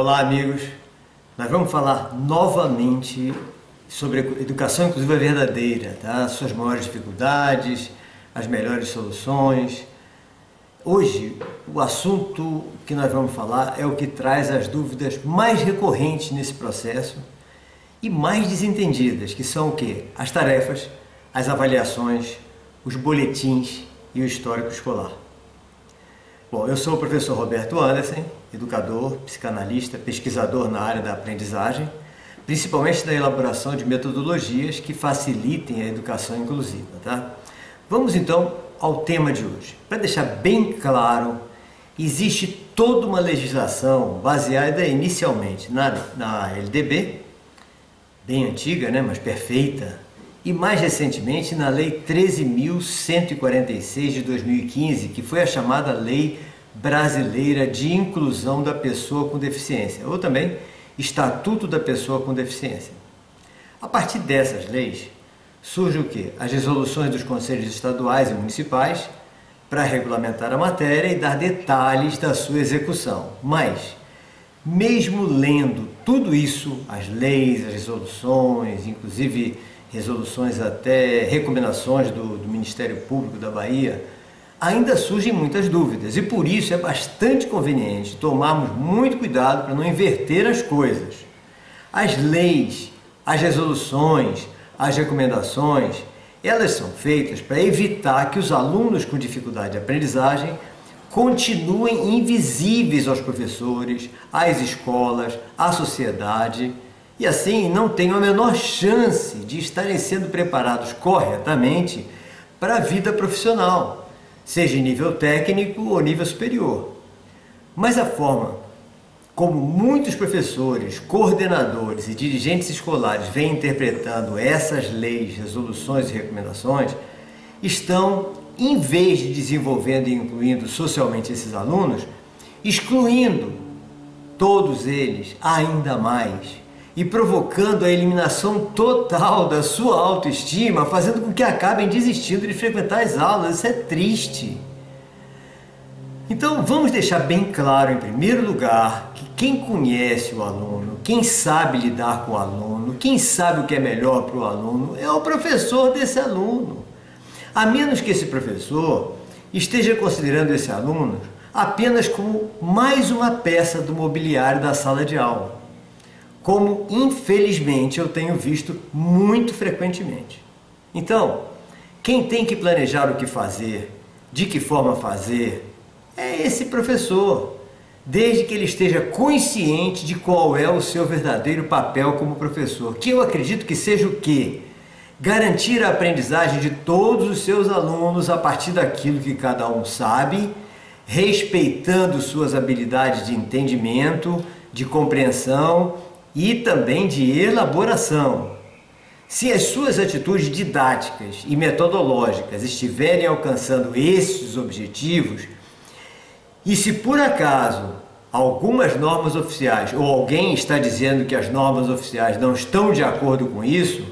Olá, amigos! Nós vamos falar novamente sobre educação inclusiva verdadeira, tá? Suas maiores dificuldades, as melhores soluções. Hoje, o assunto que nós vamos falar é o que traz as dúvidas mais recorrentes nesse processo e mais desentendidas, que são o quê? As tarefas, as avaliações, os boletins e o histórico escolar. Bom, eu sou o professor Roberto Andersen, educador, psicanalista, pesquisador na área da aprendizagem, principalmente da elaboração de metodologias que facilitem a educação inclusiva, tá? Vamos então ao tema de hoje. Para deixar bem claro, existe toda uma legislação baseada inicialmente na LDB, bem antiga, né, mas perfeita, e mais recentemente na lei 13.146 de 2015, que foi a chamada Lei Brasileira de Inclusão da Pessoa com Deficiência, ou também Estatuto da Pessoa com Deficiência. A partir dessas leis, surge o quê? As resoluções dos conselhos estaduais e municipais para regulamentar a matéria e dar detalhes da sua execução. Mas, mesmo lendo tudo isso, as leis, as resoluções, inclusive resoluções até recomendações do Ministério Público da Bahia, ainda surgem muitas dúvidas e por isso é bastante conveniente tomarmos muito cuidado para não inverter as coisas. As leis, as resoluções, as recomendações, elas são feitas para evitar que os alunos com dificuldade de aprendizagem continuem invisíveis aos professores, às escolas, à sociedade, e assim não tenham a menor chance de estarem sendo preparados corretamente para a vida profissional, seja em nível técnico ou nível superior. Mas a forma como muitos professores, coordenadores e dirigentes escolares vêm interpretando essas leis, resoluções e recomendações, estão, em vez de desenvolvendo e incluindo socialmente esses alunos, excluindo todos eles ainda mais e provocando a eliminação total da sua autoestima, fazendo com que acabem desistindo de frequentar as aulas. Isso é triste. Então vamos deixar bem claro, em primeiro lugar, que quem conhece o aluno, quem sabe lidar com o aluno, quem sabe o que é melhor para o aluno, é o professor desse aluno. A menos que esse professor esteja considerando esse aluno apenas como mais uma peça do mobiliário da sala de aula, como infelizmente eu tenho visto muito frequentemente. Então, quem tem que planejar o que fazer, de que forma fazer, é esse professor, desde que ele esteja consciente de qual é o seu verdadeiro papel como professor, que eu acredito que seja o quê? Garantir a aprendizagem de todos os seus alunos a partir daquilo que cada um sabe, respeitando suas habilidades de entendimento, de compreensão e também de elaboração. Se as suas atitudes didáticas e metodológicas estiverem alcançando esses objetivos, e se por acaso algumas normas oficiais ou alguém está dizendo que as normas oficiais não estão de acordo com isso,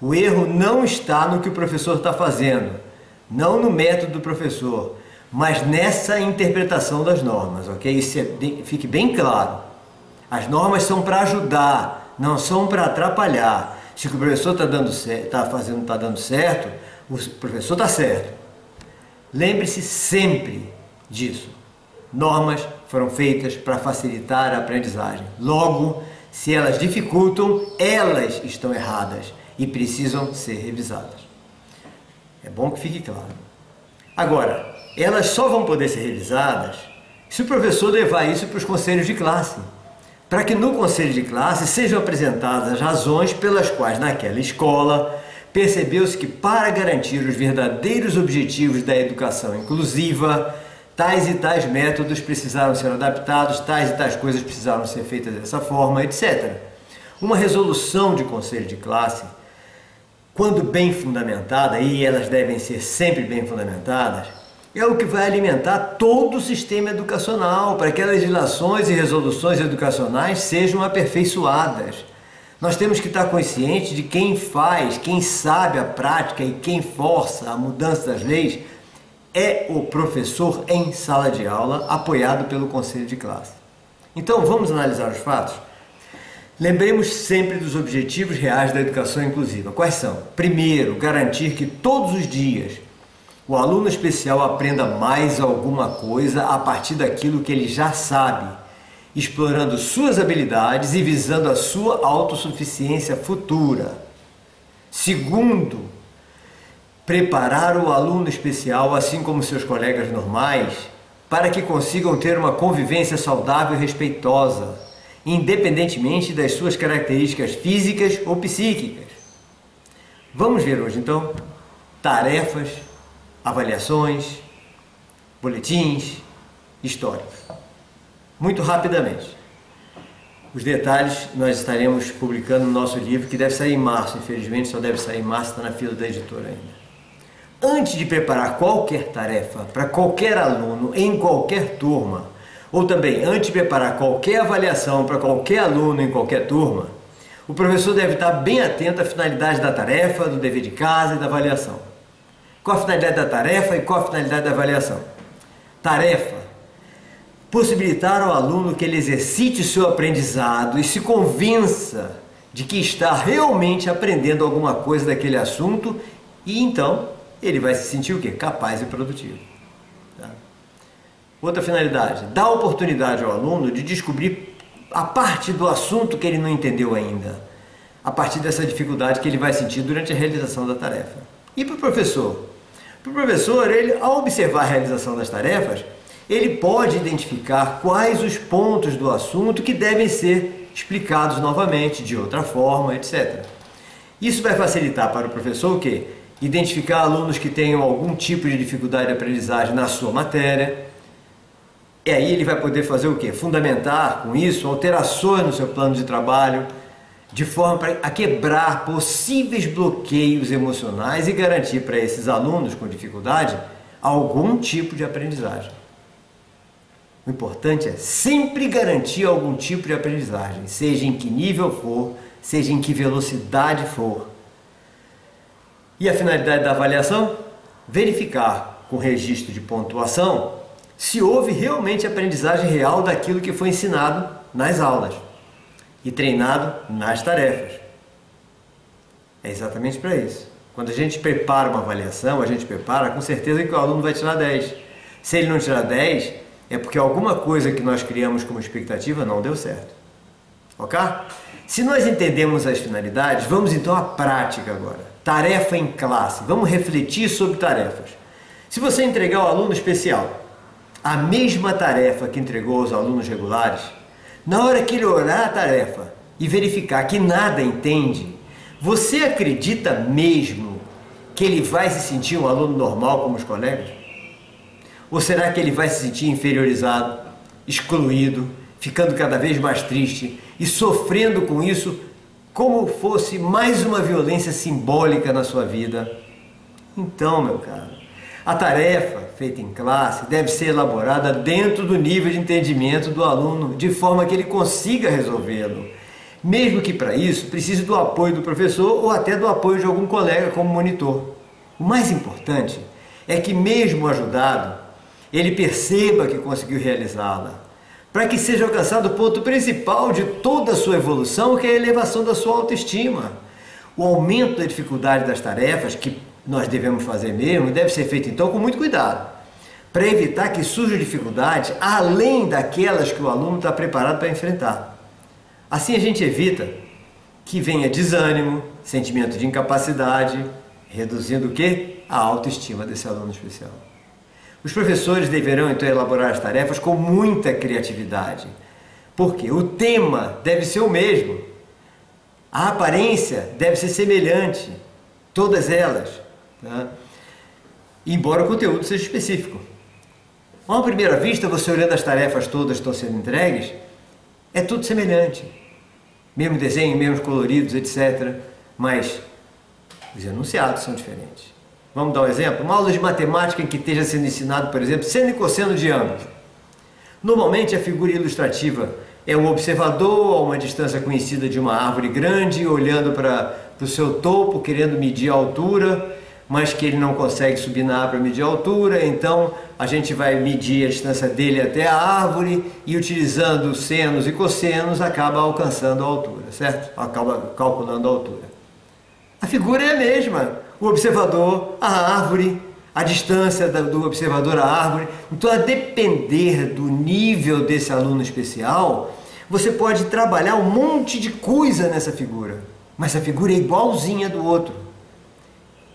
o erro não está no que o professor está fazendo, não no método do professor, mas nessa interpretação das normas, ok? Isso fique bem claro. As normas são para ajudar, não são para atrapalhar. Se o professor está dando certo, o professor está certo. Lembre-se sempre disso. Normas foram feitas para facilitar a aprendizagem. Logo, se elas dificultam, elas estão erradas e precisam ser revisadas. É bom que fique claro. Agora, elas só vão poder ser revisadas se o professor levar isso para os conselhos de classe, para que no conselho de classe sejam apresentadas as razões pelas quais naquela escola percebeu-se que, para garantir os verdadeiros objetivos da educação inclusiva, tais e tais métodos precisaram ser adaptados, tais e tais coisas precisaram ser feitas dessa forma, etc. Uma resolução de conselho de classe, quando bem fundamentada, e elas devem ser sempre bem fundamentadas, é o que vai alimentar todo o sistema educacional, para que as legislações e resoluções educacionais sejam aperfeiçoadas. Nós temos que estar conscientes de quem faz, quem sabe a prática e quem força a mudança das leis é o professor em sala de aula, apoiado pelo conselho de classe. Então vamos analisar os fatos? Lembremos sempre dos objetivos reais da educação inclusiva. Quais são? Primeiro, garantir que todos os dias o aluno especial aprenda mais alguma coisa a partir daquilo que ele já sabe, explorando suas habilidades e visando a sua autossuficiência futura. Segundo, preparar o aluno especial, assim como seus colegas normais, para que consigam ter uma convivência saudável e respeitosa, independentemente das suas características físicas ou psíquicas. Vamos ver hoje, então, tarefas, avaliações, boletins, históricos. Muito rapidamente. Os detalhes nós estaremos publicando no nosso livro, que deve sair em março, infelizmente só deve sair em março, está na fila da editora ainda. Antes de preparar qualquer tarefa para qualquer aluno, em qualquer turma, ou também, antes de preparar qualquer avaliação para qualquer aluno em qualquer turma, o professor deve estar bem atento à finalidade da tarefa, do dever de casa e da avaliação. Qual a finalidade da tarefa e qual a finalidade da avaliação? Tarefa: possibilitar ao aluno que ele exercite o seu aprendizado e se convença de que está realmente aprendendo alguma coisa daquele assunto, e então ele vai se sentir o quê? Capaz e produtivo. Outra finalidade, dá oportunidade ao aluno de descobrir a parte do assunto que ele não entendeu ainda, a partir dessa dificuldade que ele vai sentir durante a realização da tarefa. E para o professor? Para o professor, ele, ao observar a realização das tarefas, ele pode identificar quais os pontos do assunto que devem ser explicados novamente, de outra forma, etc. Isso vai facilitar para o professor o quê? Identificar alunos que tenham algum tipo de dificuldade de aprendizagem na sua matéria. E aí ele vai poder fazer o quê? Fundamentar com isso alterações no seu plano de trabalho, de forma a quebrar possíveis bloqueios emocionais e garantir para esses alunos com dificuldade algum tipo de aprendizagem. O importante é sempre garantir algum tipo de aprendizagem, seja em que nível for, seja em que velocidade for. E a finalidade da avaliação? Verificar com registro de pontuação se houve realmente aprendizagem real daquilo que foi ensinado nas aulas e treinado nas tarefas. É exatamente para isso. Quando a gente prepara uma avaliação, a gente prepara com certeza que o aluno vai tirar 10. Se ele não tirar 10, é porque alguma coisa que nós criamos como expectativa não deu certo. Ok? Se nós entendemos as finalidades, vamos então à prática agora. Tarefa em classe. Vamos refletir sobre tarefas. Se você entregar ao aluno especial a mesma tarefa que entregou aos alunos regulares, na hora que ele olhar a tarefa e verificar que nada entende, você acredita mesmo que ele vai se sentir um aluno normal como os colegas? Ou será que ele vai se sentir inferiorizado, excluído, ficando cada vez mais triste e sofrendo com isso como fosse mais uma violência simbólica na sua vida? Então, meu caro, a tarefa feita em classe deve ser elaborada dentro do nível de entendimento do aluno, de forma que ele consiga resolvê-lo, mesmo que para isso precise do apoio do professor ou até do apoio de algum colega como monitor. O mais importante é que, mesmo ajudado, ele perceba que conseguiu realizá-la, para que seja alcançado o ponto principal de toda a sua evolução, que é a elevação da sua autoestima. O aumento da dificuldade das tarefas, que nós devemos fazer mesmo, deve ser feito então com muito cuidado, para evitar que surjam dificuldades além daquelas que o aluno está preparado para enfrentar. Assim a gente evita que venha desânimo, sentimento de incapacidade, reduzindo o quê? A autoestima desse aluno especial. Os professores deverão então elaborar as tarefas com muita criatividade, porque o tema deve ser o mesmo, a aparência deve ser semelhante, todas elas, tá? Embora o conteúdo seja específico. A uma primeira vista, você olhando as tarefas todas que estão sendo entregues, é tudo semelhante. Mesmo desenho, mesmos coloridos, etc. Mas os enunciados são diferentes. Vamos dar um exemplo? Uma aula de matemática em que esteja sendo ensinado, por exemplo, seno e cosseno de ângulos. Normalmente a figura ilustrativa é um observador a uma distância conhecida de uma árvore grande, olhando para o seu topo, querendo medir a altura, mas que ele não consegue subir na árvore para medir a altura, então a gente vai medir a distância dele até a árvore e, utilizando senos e cossenos, acaba alcançando a altura, certo? Acaba calculando a altura. A figura é a mesma, o observador, a árvore, a distância do observador à árvore. Então, a depender do nível desse aluno especial, você pode trabalhar um monte de coisa nessa figura, mas a figura é igualzinha do outro.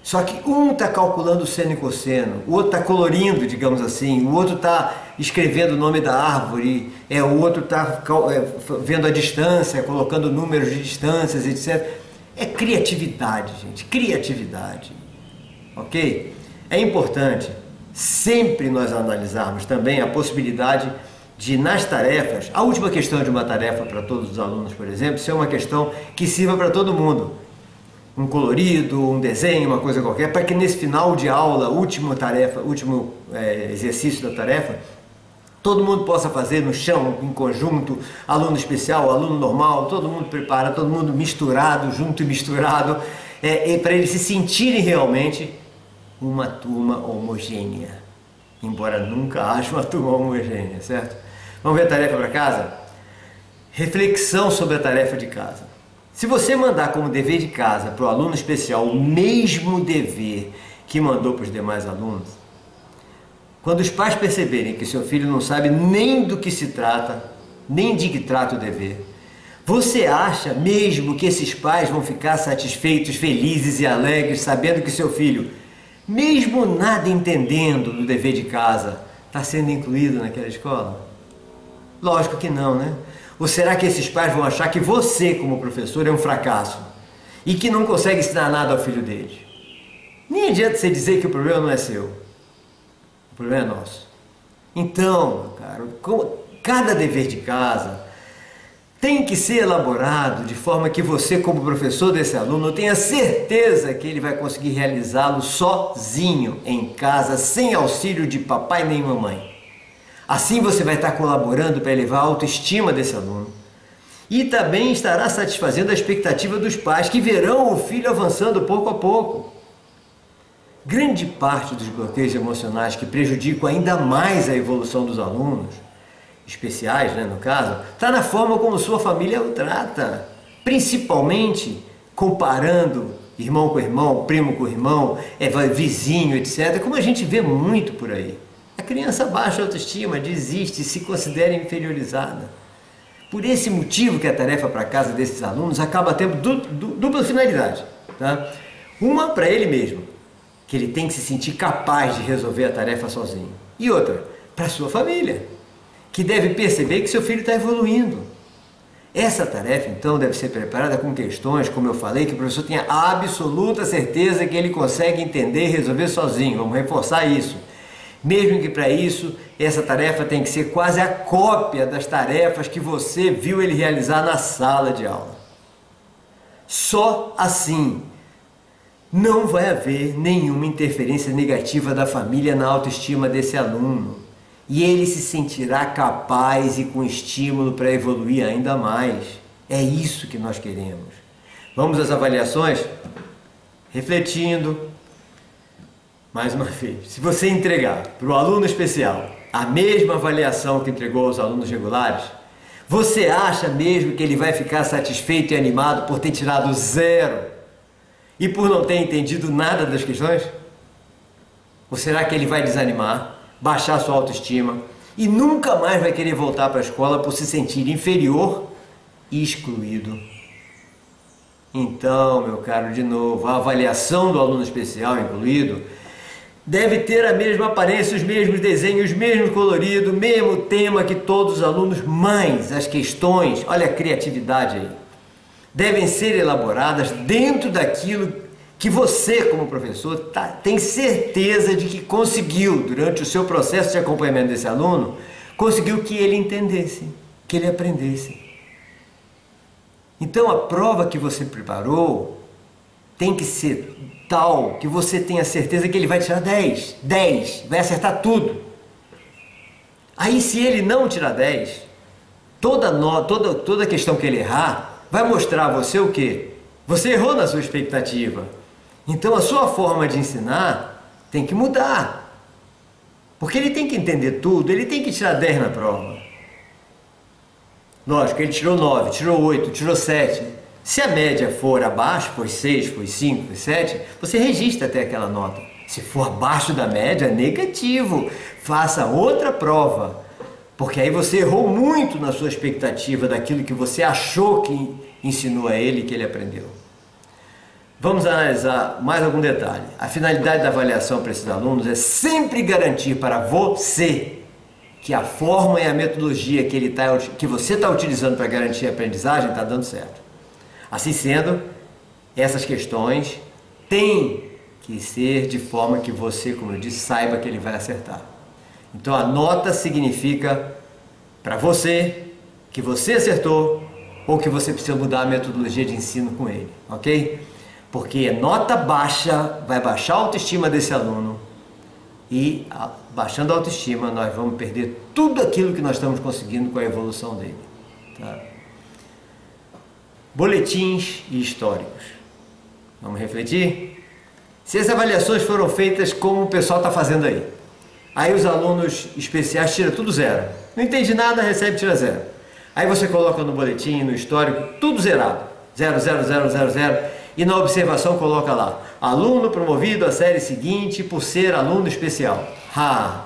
Só que um está calculando seno e cosseno, o outro está colorindo, digamos assim, o outro está escrevendo o nome da árvore, o outro está vendo a distância, colocando números de distâncias, etc. É criatividade, gente, criatividade. Ok? É importante sempre nós analisarmos também a possibilidade de, nas tarefas, a última questão de uma tarefa para todos os alunos, por exemplo, ser uma questão que sirva para todo mundo. Um colorido, um desenho, uma coisa qualquer, para que nesse final de aula, último exercício da tarefa, todo mundo possa fazer no chão, em conjunto, aluno especial, aluno normal, todo mundo prepara, todo mundo misturado, junto e misturado, para eles se sentirem realmente uma turma homogênea, embora nunca haja uma turma homogênea, certo? Vamos ver a tarefa para casa? Reflexão sobre a tarefa de casa. Se você mandar como dever de casa para o aluno especial o mesmo dever que mandou para os demais alunos, quando os pais perceberem que seu filho não sabe nem do que se trata, nem de que trata o dever, você acha mesmo que esses pais vão ficar satisfeitos, felizes e alegres, sabendo que seu filho, mesmo nada entendendo do dever de casa, está sendo incluído naquela escola? Lógico que não, né? Ou será que esses pais vão achar que você, como professor, é um fracasso e que não consegue ensinar nada ao filho deles? Nem adianta você dizer que o problema não é seu. O problema é nosso. Então, cara, cada dever de casa tem que ser elaborado de forma que você, como professor desse aluno, tenha certeza que ele vai conseguir realizá-lo sozinho, em casa, sem auxílio de papai nem mamãe. Assim você vai estar colaborando para elevar a autoestima desse aluno e também estará satisfazendo a expectativa dos pais, que verão o filho avançando pouco a pouco. Grande parte dos bloqueios emocionais que prejudicam ainda mais a evolução dos alunos, especiais, né, no caso, está na forma como sua família o trata, principalmente comparando irmão com irmão, primo com irmão, vizinho, etc., como a gente vê muito por aí. A criança baixa autoestima, desiste, se considera inferiorizada. Por esse motivo que a tarefa para casa desses alunos acaba tendo dupla finalidade. Tá? Uma para ele mesmo, que ele tem que se sentir capaz de resolver a tarefa sozinho. E outra, para sua família, que deve perceber que seu filho está evoluindo. Essa tarefa, então, deve ser preparada com questões, como eu falei, que o professor tenha absoluta certeza que ele consegue entender e resolver sozinho. Vamos reforçar isso. Mesmo que para isso, essa tarefa tem que ser quase a cópia das tarefas que você viu ele realizar na sala de aula. Só assim não vai haver nenhuma interferência negativa da família na autoestima desse aluno. E ele se sentirá capaz e com estímulo para evoluir ainda mais. É isso que nós queremos. Vamos às avaliações? Refletindo. Mais uma vez, se você entregar para o aluno especial a mesma avaliação que entregou aos alunos regulares, você acha mesmo que ele vai ficar satisfeito e animado por ter tirado zero e por não ter entendido nada das questões? Ou será que ele vai desanimar, baixar sua autoestima e nunca mais vai querer voltar para a escola por se sentir inferior e excluído? Então, meu caro, de novo, a avaliação do aluno especial incluído deve ter a mesma aparência, os mesmos desenhos, o mesmo colorido, o mesmo tema que todos os alunos, mas as questões, olha a criatividade aí, devem ser elaboradas dentro daquilo que você, como professor, tem certeza de que conseguiu, durante o seu processo de acompanhamento desse aluno, conseguiu que ele entendesse, que ele aprendesse. Então, a prova que você preparou tem que ser tal que você tenha certeza que ele vai tirar 10, vai acertar tudo. Aí, se ele não tirar 10, toda questão que ele errar vai mostrar a você o quê? Você errou na sua expectativa. Então a sua forma de ensinar tem que mudar, porque ele tem que entender tudo, ele tem que tirar 10 na prova. Lógico, ele tirou 9, tirou 8, tirou 7. Se a média for abaixo, foi 6, foi 5, foi 7, você registra até aquela nota. Se for abaixo da média, negativo, faça outra prova. Porque aí você errou muito na sua expectativa daquilo que você achou que ensinou a ele, que ele aprendeu. Vamos analisar mais algum detalhe. A finalidade da avaliação para esses alunos é sempre garantir para você que a forma e a metodologia que, que você está utilizando para garantir a aprendizagem está dando certo. Assim sendo, essas questões têm que ser de forma que você, como eu disse, saiba que ele vai acertar. Então a nota significa para você que você acertou ou que você precisa mudar a metodologia de ensino com ele, ok? Porque nota baixa vai baixar a autoestima desse aluno e, baixando a autoestima, nós vamos perder tudo aquilo que nós estamos conseguindo com a evolução dele. Tá? Boletins e históricos. Vamos refletir? Se as avaliações foram feitas como o pessoal está fazendo aí, aí os alunos especiais tiram tudo zero. Não entende nada, recebe, tira zero. Aí você coloca no boletim, no histórico, tudo zerado. 0, 0, 0, 0, 0. E na observação coloca lá: aluno promovido à série seguinte por ser aluno especial. Ah,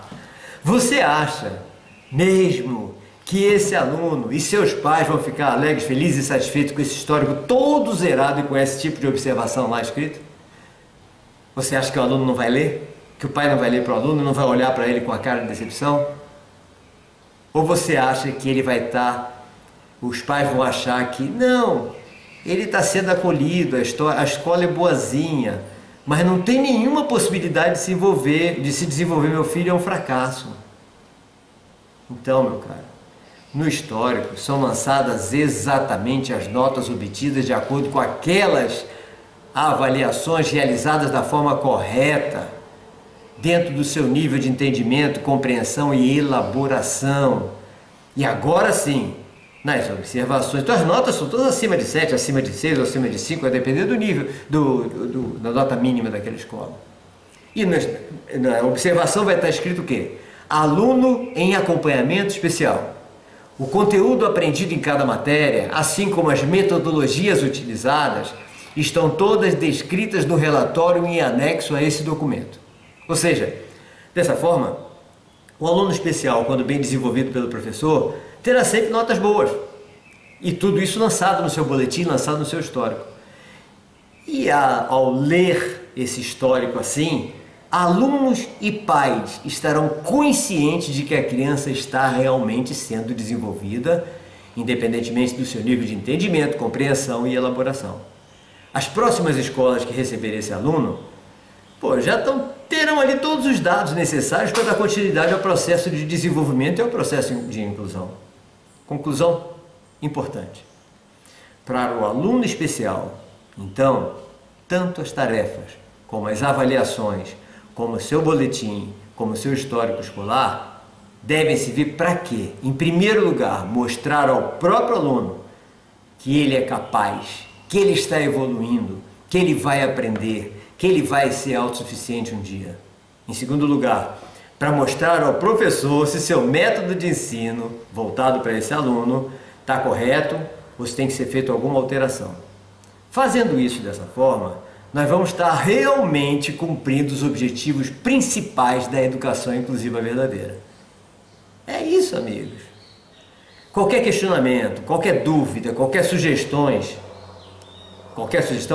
você acha mesmo que esse aluno e seus pais vão ficar alegres, felizes e satisfeitos com esse histórico todo zerado e com esse tipo de observação lá escrito? Você acha que o aluno não vai ler? Que o pai não vai ler para o aluno, não vai olhar para ele com a cara de decepção? Ou você acha que ele vai estar, os pais vão achar que não, ele está sendo acolhido, a escola é boazinha, mas não tem nenhuma possibilidade de se desenvolver, meu filho é um fracasso. Então, meu caro, no histórico são lançadas exatamente as notas obtidas de acordo com aquelas avaliações realizadas da forma correta, dentro do seu nível de entendimento, compreensão e elaboração. E agora sim, nas observações, então as notas são todas acima de 7, acima de 6, acima de 5, vai depender do nível, da nota mínima daquela escola. E na observação vai estar escrito o quê? Aluno em acompanhamento especial. O conteúdo aprendido em cada matéria, assim como as metodologias utilizadas, estão todas descritas no relatório em anexo a esse documento. Ou seja, dessa forma, o aluno especial, quando bem desenvolvido pelo professor, terá sempre notas boas. E tudo isso lançado no seu boletim, lançado no seu histórico. E ao ler esse histórico assim, alunos e pais estarão conscientes de que a criança está realmente sendo desenvolvida, independentemente do seu nível de entendimento, compreensão e elaboração. As próximas escolas que receberem esse aluno, pô, já terão ali todos os dados necessários para dar continuidade ao processo de desenvolvimento e ao processo de inclusão. Conclusão importante. Para o aluno especial, então, tanto as tarefas, como as avaliações, como o seu boletim, como o seu histórico escolar, devem servir para quê? Em primeiro lugar, mostrar ao próprio aluno que ele é capaz, que ele está evoluindo, que ele vai aprender, que ele vai ser autossuficiente um dia. Em segundo lugar, para mostrar ao professor se seu método de ensino voltado para esse aluno está correto ou se tem que ser feita alguma alteração. Fazendo isso dessa forma, nós vamos estar realmente cumprindo os objetivos principais da educação inclusiva verdadeira. É isso, amigos. Qualquer questionamento, qualquer dúvida, qualquer sugestão,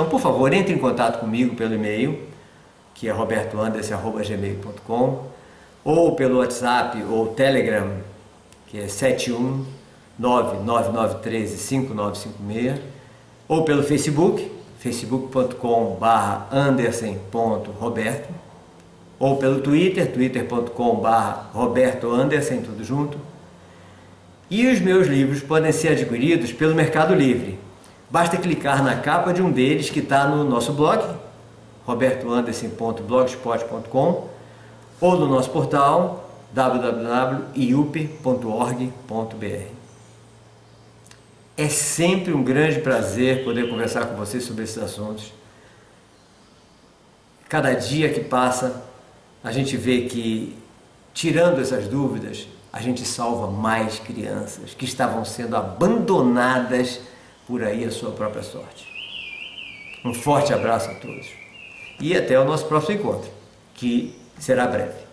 por favor, entre em contato comigo pelo e-mail, que é robertoandersen@gmail.com, ou pelo WhatsApp ou Telegram, que é 71999135956, ou pelo Facebook, facebook.com/andersen.roberto, ou pelo Twitter, twitter.com/robertoandersen, tudo junto. E os meus livros podem ser adquiridos pelo Mercado Livre. Basta clicar na capa de um deles que está no nosso blog, robertoandersen.blogspot.com, ou no nosso portal www.iup.org.br. É sempre um grande prazer poder conversar com vocês sobre esses assuntos. Cada dia que passa, a gente vê que, tirando essas dúvidas, a gente salva mais crianças que estavam sendo abandonadas por aí à sua própria sorte. Um forte abraço a todos e até o nosso próximo encontro, que será breve.